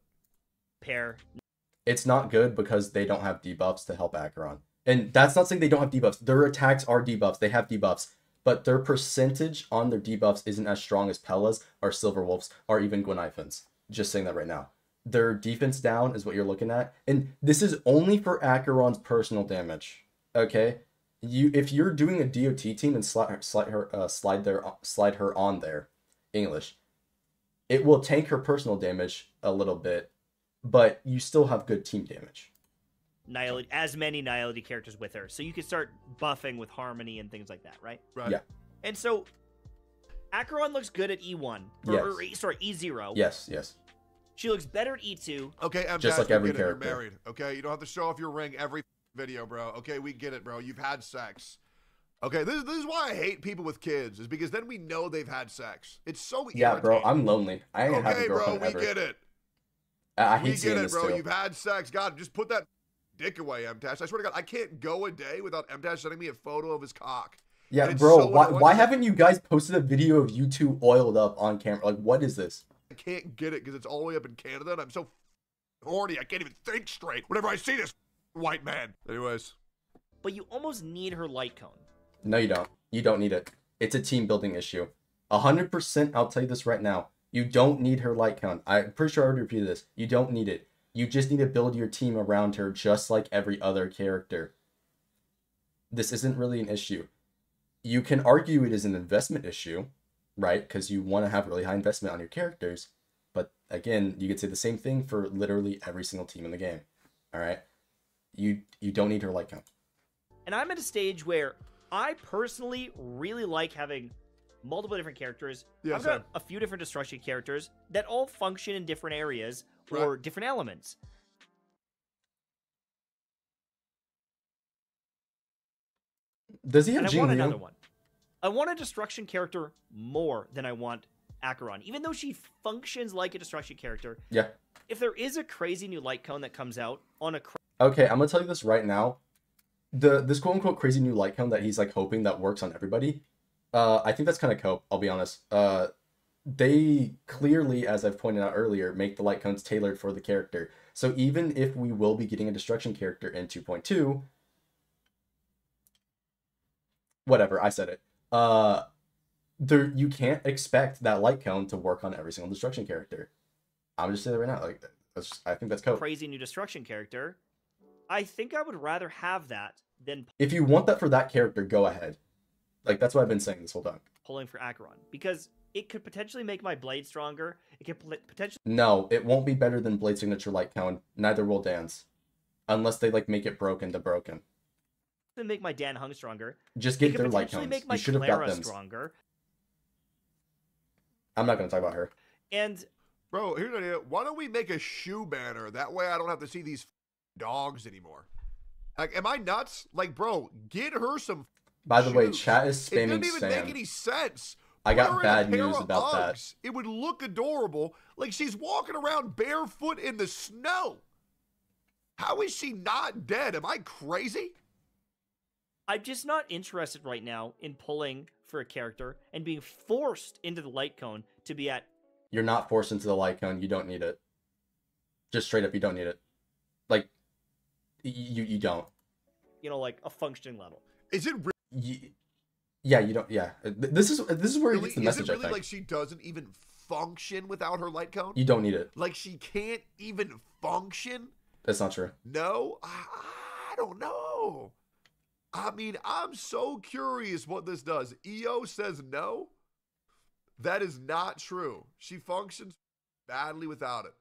Pair. It's not good because they don't have debuffs to help Acheron. And that's not saying they don't have debuffs. Their attacks are debuffs. They have debuffs. But their percentage on their debuffs isn't as strong as Pella's or Silverwolf's or even Guinaifen's. Just saying that right now. Their defense down is what you're looking at. And this is only for Acheron's personal damage. Okay? If you're doing a DOT team and slide her on there, English, it will tank her personal damage a little bit, but you still have good team damage. Nihility, as many nihility characters with her, so you can start buffing with harmony and things like that, right? Right. Yeah. And so, Acheron looks good at E1. Sorry, E0. Yes. Yes. She looks better at E2. Okay, I'm just like every character. You're married. Okay, you don't have to show off your ring every video, bro. Okay, we get it, bro. You've had sex. Okay, this is why I hate people with kids, is because then we know they've had sex. It's so irritating. Yeah, bro, I'm lonely. I ain't had a girlfriend ever. Okay, bro, we get it. I hate seeing this too. You've had sex. God, just put that dick away, Mtashed. I swear to God, I can't go a day without Mtashed sending me a photo of his cock. Yeah, bro, so why haven't you guys posted a video of you two oiled up on camera? Like, what is this? I can't get it because it's all the way up in Canada, and I'm so horny I can't even think straight whenever I see this white man. Anyways. But you almost need her light cone. No, you don't. You don't need it. It's a team-building issue. 100%, I'll tell you this right now. You don't need her light cone. I'm pretty sure I already repeated this. You don't need it. You just need to build your team around her just like every other character. This isn't really an issue. You can argue it is an investment issue, right? Because you want to have really high investment on your characters. But again, you could say the same thing for literally every single team in the game. All right? You don't need her light count. And I'm at a stage where I personally really like having multiple different characters. Yeah, I've got a few different destruction characters that all function in different areas or different elements. Does he have Jing Liu? I want another one. I want a destruction character more than I want Acheron, even though she functions like a destruction character. Yeah. If there is a crazy new light cone that comes out on a... Okay, I'm going to tell you this right now. This quote-unquote crazy new light cone that he's like hoping that works on everybody, I think that's kind of cope, I'll be honest. They clearly, as I've pointed out earlier, make the light cones tailored for the character. So even if we will be getting a destruction character in 2.2... whatever, I said it. There, you can't expect that light cone to work on every single destruction character. I'm just saying that right now. Like, that's just, I think that's cool. Crazy new destruction character. I think I would rather have that than... If you want that for that character, go ahead. Like, that's what I've been saying this whole time. Pulling for Acheron. Because it could potentially make my Blade stronger. It could potentially... No, it won't be better than Blade signature light cone. Neither will Dan's. Unless they, like, make it broken to broken. Make my Dan Heng stronger. Just get their light cones. You should have got them stronger. I'm not going to talk about her. And bro, here's an idea. Why don't we make a shoe banner? That way I don't have to see these dogs anymore. Like, am I nuts? Like, bro, get her some. By the way, chat is spamming. It doesn't even make any sense. I got bad news about that. It would look adorable. Like, she's walking around barefoot in the snow. How is she not dead? Am I crazy? I'm just not interested right now in pulling for a character and being forced into the light cone to be at... You're not forced into the light cone. You don't need it. Just straight up, you don't need it. Like, you don't. You know, like, a functioning level. Is it really... Yeah, you don't... Yeah. This is where really, it gets the message, I think. Is it really like she doesn't even function without her light cone? You don't need it. Like, she can't even function? That's not true. No? I don't know. I mean, I'm so curious what this does. EO says no. That is not true. She functions badly without it.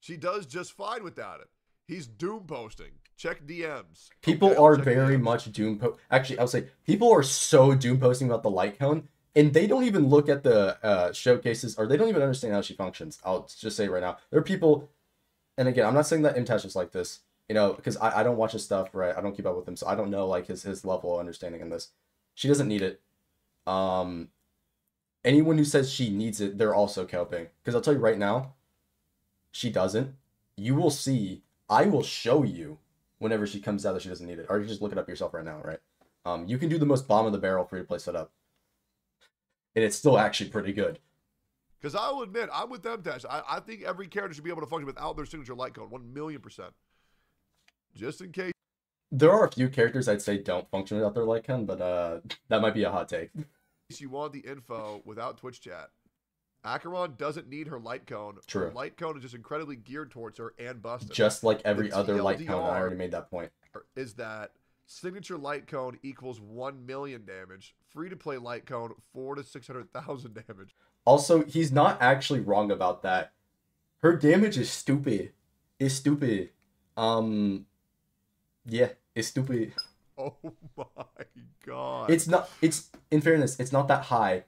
She does just fine without it. He's doom posting. Check DMs. People are very much doom posting. Actually, I would say people are so doom posting about the light cone, and they don't even look at the showcases, or they don't even understand how she functions. I'll just say right now, there are people, and again, I'm not saying that Mtashed is like this. You know, because I don't watch his stuff, right? I don't keep up with him, so I don't know, like, his level of understanding in this. She doesn't need it. Anyone who says she needs it, they're also coping. Because I'll tell you right now, she doesn't. You will see. I will show you whenever she comes out that she doesn't need it. Or you can just look it up yourself right now, right? You can do the most bottom of the barrel free-to-play setup. And it's still actually pretty good. Because I will admit, I'm with Mtashed. I think every character should be able to function without their signature light cone, 1,000,000%. Just in case. There are a few characters I'd say don't function without their light cone, but that might be a hot take. You want the info without Twitch chat. Acheron doesn't need her light cone. True. Her light cone is just incredibly geared towards her and busted. Just like every other light cone, I already made that point. Is that signature light cone equals 1 million damage. Free-to-play light cone, 400,000 to 600,000 damage. Also, he's not actually wrong about that. Her damage is stupid. It's stupid. Yeah, it's stupid. Oh my god. It's not, it's, in fairness, it's not that high.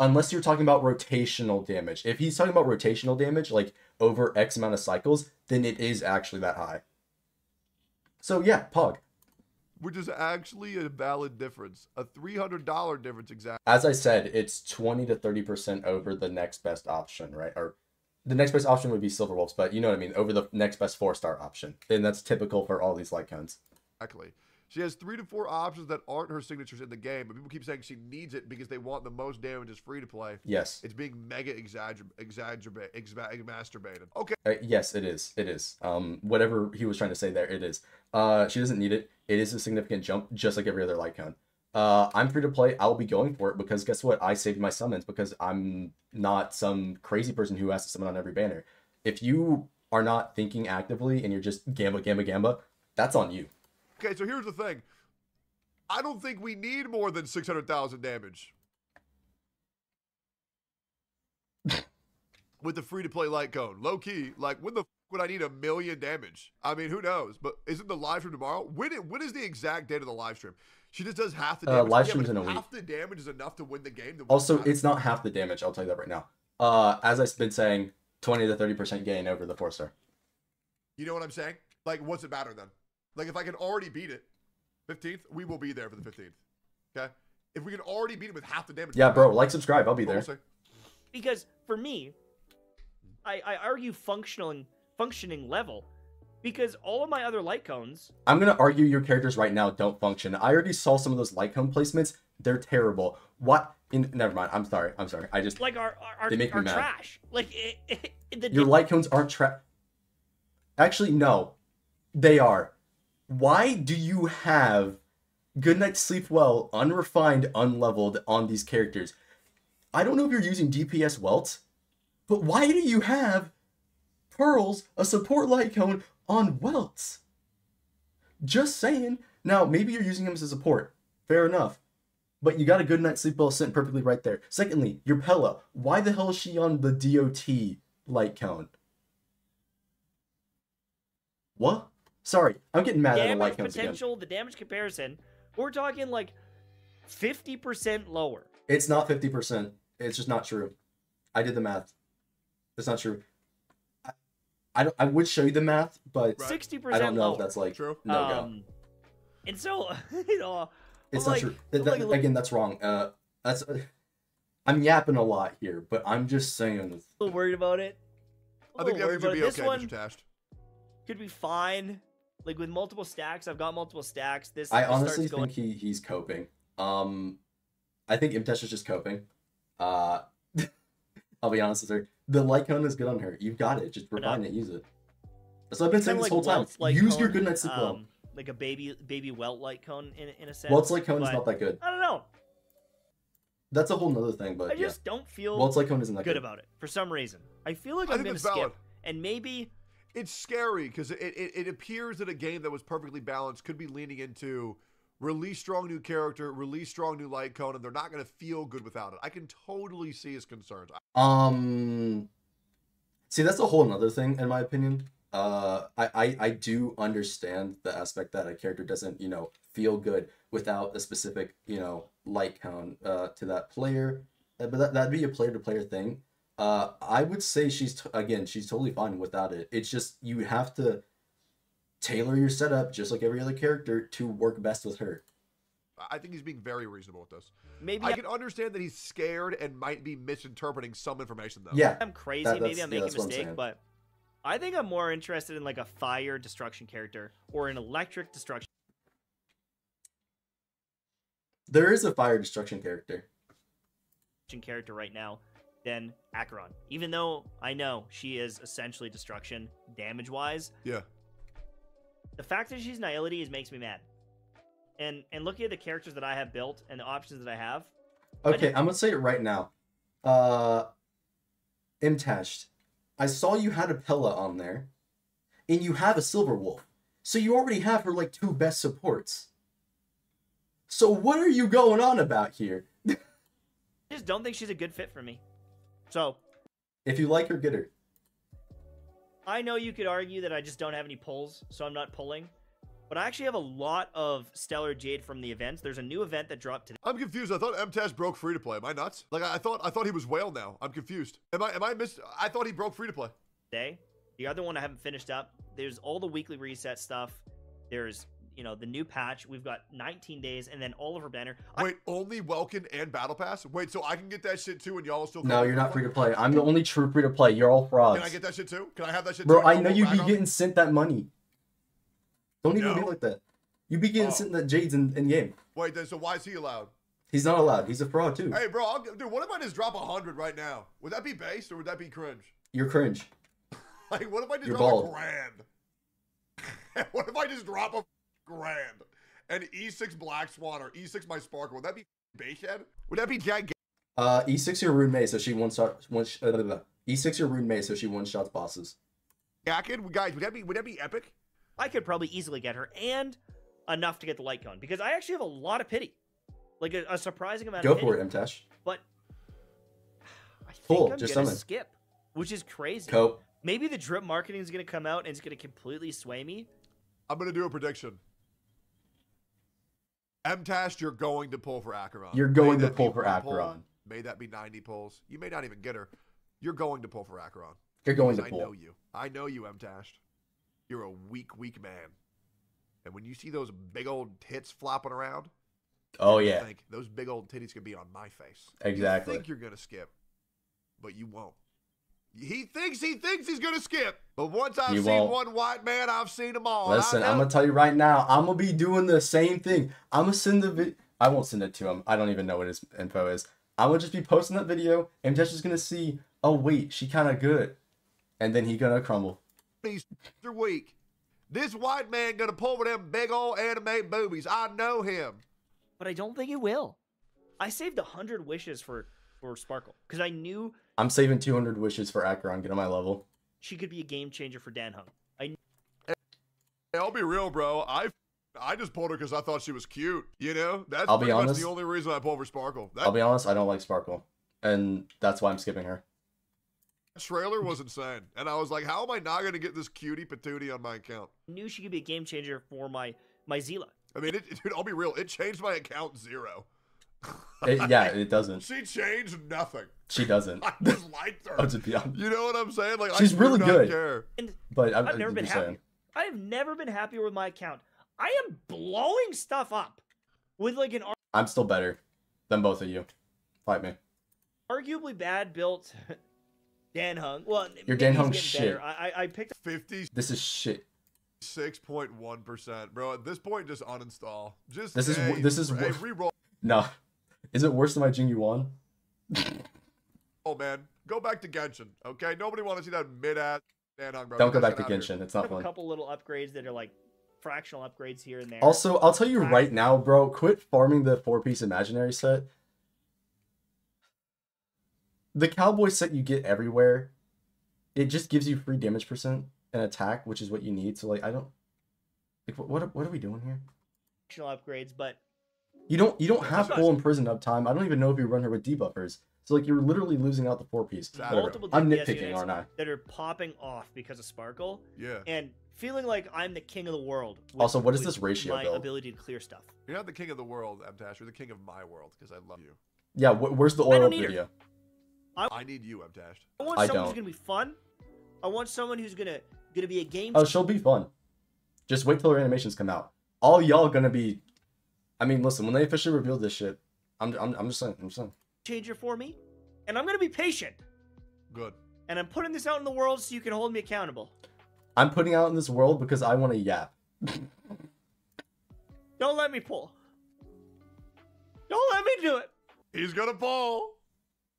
Unless you're talking about rotational damage. If he's talking about rotational damage, like over X amount of cycles, then it is actually that high. So yeah, Pog. Which is actually a valid difference. A $300 difference exactly. As I said, it's 20 to 30% over the next best option, right? Or the next best option would be Silverwolves, but you know what I mean, over the next best 4-star option. And that's typical for all these light cones. Exactly. She has 3 to 4 options that aren't her signatures in the game, but people keep saying she needs it because they want the most damage is free to play. Yes. It's being mega exacerbated. Okay. Yes, it is. It is. Whatever he was trying to say there, it is. She doesn't need it. It is a significant jump, just like every other light cone. I'm free to play. I'll be going for it because guess what? I saved my summons because I'm not some crazy person who has to summon on every banner. If you are not thinking actively and you're just gamba, that's on you. Okay, so here's the thing. I don't think we need more than 600,000 damage. With the free-to-play light cone. Low-key, like, when the f would I need 1 million damage? I mean, who knows? But isn't the live stream tomorrow? When is the exact date of the live stream? She just does half the damage. Live stream's in a week. Half the damage is enough to win the game. Also, it's not half the damage. I'll tell you that right now. As I've been saying, 20 to 30% gain over the 4-star. You know what I'm saying? Like, what's it matter then? Like, if I can already beat it, 15th, we will be there for the 15th. Okay? If we can already beat it with half the damage. Yeah, bro, like, subscribe. I'll be there. Because, for me, I argue functioning level. Because all of my other light cones... I'm going to argue your characters right now don't function. I already saw some of those light cone placements. They're terrible. What? Never mind. I'm sorry. I'm sorry. I just... Like, they make me mad. Trash. Like, your light cones aren't trash. Actually, no. They are. Why do you have Goodnight Sleep Well, Unrefined, Unleveled on these characters? I don't know if you're using DPS Welt, but why do you have Pearls, a support light cone, on Welts? Just saying. Now, maybe you're using him as a support. Fair enough. But you got a Goodnight Sleep Well sent perfectly right there. Secondly, your Pella. Why the hell is she on the DOT light cone? What? Sorry, I'm getting mad at the light cones potential, again. The damage comparison, we're talking like 50% lower. It's not 50%. It's just not true. I did the math. It's not true. I would show you the math, but 60% I don't know lower. If that's like true. No go. And so, you know, it's not like, true. Again, that's wrong. That's I'm yapping a lot here, but I'm just saying. I'm a little worried about it. I think the other would be okay, Mr. Tashed. Could be fine. Like, with multiple stacks, I've got multiple stacks. This I honestly think he's coping. I think Mtashed is just coping. I'll be honest with her. The light cone is good on her. You've got it. Just refine it. Use it. That's what I've been saying this whole time. Use your Goodnight Sleep Well. Like a baby Welt light cone in a sense. Welt's light cone is not that good. I don't know. That's a whole nother thing, but I just don't feel Welt's light cone isn't that good about it for some reason. I feel like I'm gonna skip, and maybe. It's scary because it appears that a game that was perfectly balanced could be leaning into release strong new character, release strong new light cone, and they're not going to feel good without it. I can totally see his concerns. See, that's a whole nother thing, in my opinion. I do understand the aspect that a character doesn't, you know, feel good without a specific, you know, light cone to that player. But that'd be a player-to-player thing. I would say she's totally fine without it. It's just you have to tailor your setup just like every other character to work best with her. I think he's being very reasonable with this. Maybe I can understand that he's scared and might be misinterpreting some information though. Yeah, I'm crazy. Maybe I'm making a mistake, but I think I'm more interested in like a fire destruction character or an electric destruction. There is a fire destruction character right now. Than Acheron, even though I know she is essentially destruction damage wise. Yeah, the fact that she's nihility makes me mad, and looking at the characters that I have built and the options that I have. Okay, I'm gonna say it right now. Mtashed, I saw you had a Pella on there, and you have a Silverwolf, so you already have her like 2 best supports. So what are you going on about here? I just don't think she's a good fit for me. So, if you like her, get her. I know you could argue that I just don't have any pulls, so I'm not pulling. But I actually have a lot of Stellar Jade from the events. There's a new event that dropped today. I'm confused. I thought Mtashed broke free to play. Am I nuts? Like I thought he was whale now. I'm confused. Am I missed? I thought he broke free to play. Today, the other one I haven't finished up. There's all the weekly reset stuff. There's you know, the new patch. We've got 19 days, and then all of our banner. Wait, only Welkin and Battle Pass? Wait, so I can get that shit too, and y'all still? No, you're not free to play. I'm the only true free to play. You're all frauds. Can I get that shit too? Can I have that shit? Bro, I know you be getting sent that money. Don't even be like that. You be getting sent that Jade's in game. Wait, then so why is he allowed? He's not allowed. He's a fraud too. Hey, bro, dude, what if I just drop 100 right now? Would that be based or would that be cringe? You're cringe. Like, what if I just drop $1,000? What if I just drop $1,000? An E6 Black Swan or E6 my Sparkle? Would that be Bayshad? Would that be Jack? E6 your Ruan Mei, so she one shots bosses. Yeah, guys, would that be epic? I could probably easily get her and enough to get the light cone because I actually have a lot of pity, like a surprising amount. Go of for pity. It, Mtashed. But I think I'm just gonna skip, which is crazy. Cope. Maybe the drip marketing is going to come out and it's going to completely sway me. I'm going to do a prediction. Mtashed, you're going to pull for Acheron. You're going to pull for Acheron. May that be 90 pulls. You may not even get her. You're going to pull for Acheron. You're going to pull. I know you. I know you, Mtashed. You're a weak, weak man. And when you see those big old tits flopping around. Oh, yeah. Think, those big old titties could be on my face. Exactly. You think you're going to skip, but you won't. He thinks he's going to skip. But once I've seen one white man, I've seen them all. Listen, I'm going to tell you right now, I'm going to be doing the same thing. I'm going to send the video. I won't send it to him. I don't even know what his info is. I would just be posting that video, and Mtashed is going to see, oh, wait, she kind of good. And then he going to crumble. He's weak. This white man going to pull with them big old anime boobies. I know him. But I don't think he will. I saved 100 wishes for Sparkle because I knew... I'm saving 200 wishes for Acheron. Get on my level. She could be a game changer for Dan Heng. Hey, I'll be real, bro. I just pulled her because I thought she was cute. You know, that's pretty much the only reason I pulled for Sparkle. I'll be honest, I don't like Sparkle, and that's why I'm skipping her. This trailer was insane, and I was like, "How am I not going to get this cutie patootie on my account?" I knew she could be a game changer for my Zila. I mean, dude, I'll be real. It changed my account 0. It doesn't. She changed nothing. She doesn't. I just liked her. To be honest. You know what I'm saying? Like, she's really good. Care. And but I've never been happy. I have never been happier with my account. I am blowing stuff up with like an. I'm still better than both of you. Fight me. Arguably bad built Dan Heng. Well, your Dan Heng shit. I picked 50. This is shit. 6.1%, bro. At this point, just uninstall. Just this is reroll. Nah. Is it worse than my Jingyuan? Oh man, go back to Genshin, okay? Nobody want to see that mid-ass. Don't go back to Genshin. It's not fun. A couple little upgrades that are like fractional upgrades here and there. Also, I'll tell you right now, bro. Quit farming the 4-piece imaginary set. The cowboy set you get everywhere. It just gives you free damage percent and attack, which is what you need. So like, I don't. Like, what are we doing here? Fractional upgrades, but. You don't have full imprisoned uptime. I don't even know if you run her with debuffers. So like you're literally losing out the 4-piece. I'm nitpicking, aren't I? That are popping off because of Sparkle. Yeah. And feeling like I'm the king of the world. Also, what is this ratio? My ability to clear stuff. You're not the king of the world, Mtashed. You're the king of my world because I love you. Yeah. Where's the oil video? I need you, Mtashed. I want someone who's gonna be fun. I want someone who's gonna be a game. Oh, she'll be fun. Just wait till her animations come out. All y'all gonna be. I mean, listen. When they officially reveal this shit, I'm just saying. I'm just saying. Changer for me, and I'm gonna be patient. Good. And I'm putting this out in the world so you can hold me accountable. I'm putting out in this world because I want to yap. Don't let me pull. Don't let me do it. He's gonna pull.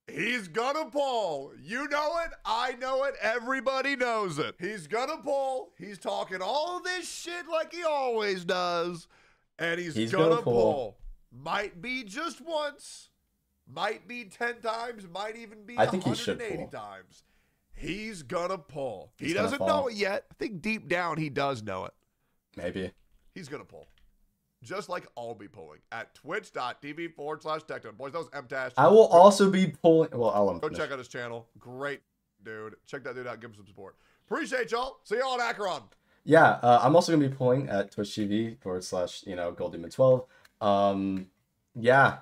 He's gonna pull. You know it. I know it. Everybody knows it. He's gonna pull. He's talking all this shit like he always does. And he's gonna pull. Might be just once, might be 10 times, might even be 180 times. He's gonna pull. He doesn't know it yet. I think deep down he does know it. Maybe. He's gonna pull. Just like I'll be pulling at twitch.tv/Tectone. Boys, that was Mtashed. I will also be pulling. Well, I'll go check out his channel. Great dude. Check that dude out. Give him some support. Appreciate y'all. See y'all at Acheron. Yeah, I'm also gonna be pulling at twitch.tv/, you know, GoldDemon12. Yeah,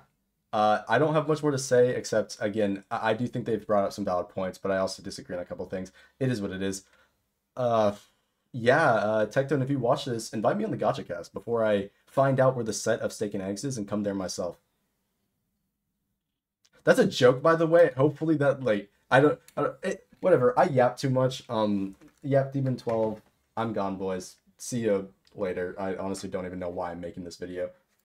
I don't have much more to say except again, I do think they've brought up some valid points, but I also disagree on a couple things. It is what it is. Yeah, Tectone, if you watch this, invite me on the Gacha Cast before I find out where the set of Steak and Eggs is and come there myself. That's a joke, by the way. Hopefully that, like, whatever. I yap too much. YapDemon12. I'm gone, boys. See you later. I honestly don't even know why I'm making this video.